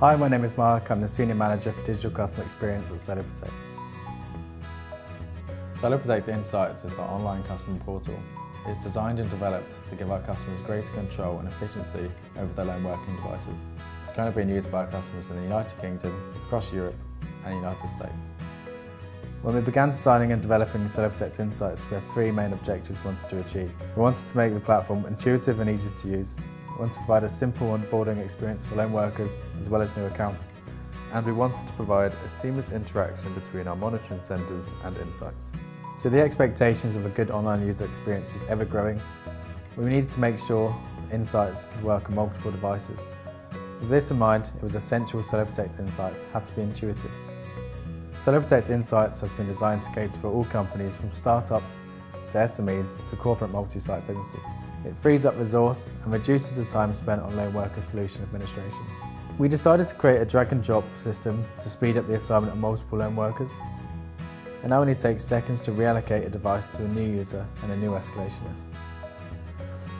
Hi, my name is Mark. I'm the Senior Manager for Digital Customer Experience at SoloProtect. SoloProtect Insights is our online customer portal. It's designed and developed to give our customers greater control and efficiency over their own working devices. It's currently being used by our customers in the United Kingdom, across Europe and the United States. When we began designing and developing SoloProtect Insights, we had three main objectives we wanted to achieve. We wanted to make the platform intuitive and easy to use. We wanted to provide a simple onboarding experience for loan workers as well as new accounts, and we wanted to provide a seamless interaction between our monitoring centres and Insights. So the expectations of a good online user experience is ever growing. We needed to make sure Insights could work on multiple devices. With this in mind, it was essential SoloProtect Insights had to be intuitive. SoloProtect Insights has been designed to cater for all companies from startups to SMEs to corporate multi-site businesses. It frees up resource and reduces the time spent on loan worker solution administration. We decided to create a drag and drop system to speed up the assignment of multiple loan workers. It now only takes seconds to reallocate a device to a new user and a new escalation list.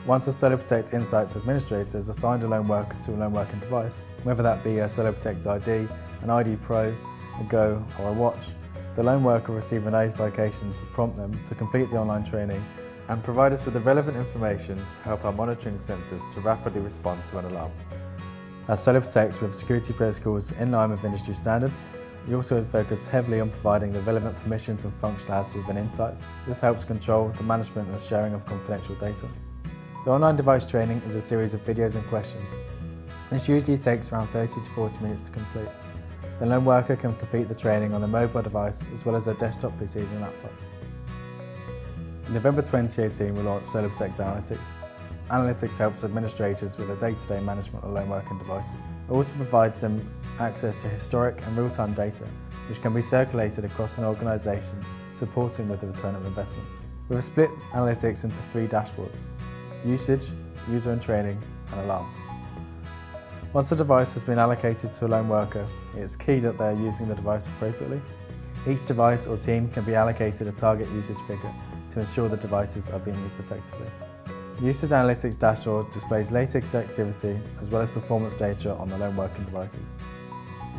Once a SoloProtect Insights administrator has assigned a loan worker to a loan working device, whether that be a SoloProtect ID, an ID Pro, a Go or a Watch, the loan worker will receive a notification to prompt them to complete the online training and provide us with the relevant information to help our monitoring centres to rapidly respond to an alarm. At SoloProtect, we have security protocols in line with industry standards. We also focus heavily on providing the relevant permissions and functionality within Insights. This helps control the management and the sharing of confidential data. The online device training is a series of videos and questions. This usually takes around 30 to 40 minutes to complete. The loan worker can complete the training on their mobile device as well as their desktop PCs and laptops. In November 2018, we launched SoloProtect Analytics. Analytics helps administrators with the day-to-day management of loan working devices. It also provides them access to historic and real-time data, which can be circulated across an organisation, supporting with the return of investment. We have split analytics into three dashboards: usage, user and training, and alarms. Once a device has been allocated to a loan worker, it is key that they are using the device appropriately. Each device or team can be allocated a target usage figure to ensure the devices are being used effectively. The Usage Analytics dashboard displays latest activity as well as performance data on the loan working devices.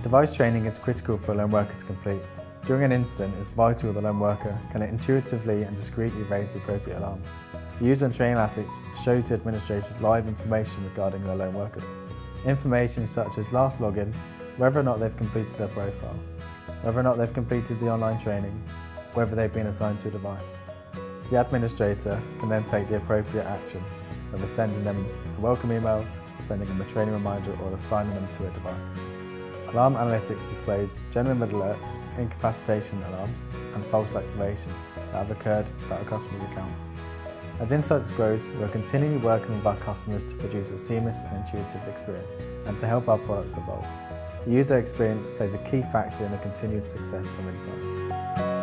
Device training is critical for a loan worker to complete. During an incident, it's vital the loan worker can intuitively and discreetly raise the appropriate alarms. The User and Training Analytics shows to administrators live information regarding their loan workers. Information such as last login, whether or not they've completed their profile, whether or not they've completed the online training, whether they've been assigned to a device. The administrator can then take the appropriate action, whether sending them a welcome email, sending them a training reminder or assigning them to a device. Alarm Analytics displays general mid alerts, incapacitation alarms and false activations that have occurred without a customer's account. As Insights grows, we are continually working with our customers to produce a seamless and intuitive experience and to help our products evolve. The user experience plays a key factor in the continued success of Insights.